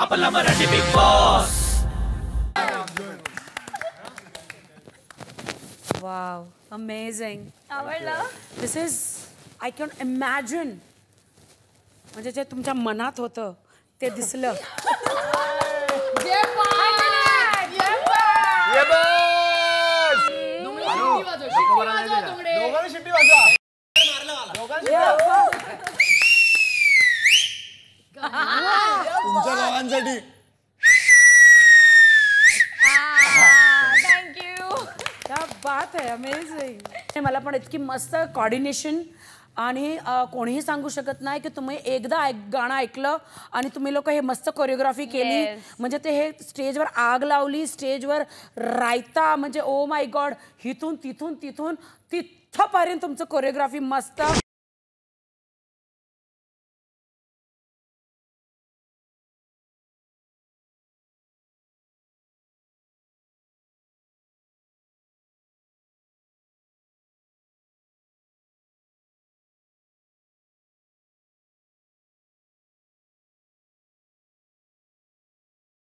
आपला Marathi Bigg Boss. Wow, amazing. This is, I can imagine. म्हणजे जे तुमच्या मनात होतं ते दिसलं. तुमच्या गावांसाठी बात है, अमेजिंग। मला पण इतकी मस्त कोऑर्डिनेशन आणि कोणीही सांगू शकत नाही की तुम्ही एकदा एक गाणं ऐकलं आणि तुम्ही लोक हे मस्त कोरिओग्राफी केली, म्हणजे ते हे स्टेजवर आग लावली, स्टेजवर रायता, म्हणजे ओ माय गॉड, हिथून तिथून तिथून तिथपर्यंत तुमचं कोरिओग्राफी मस्त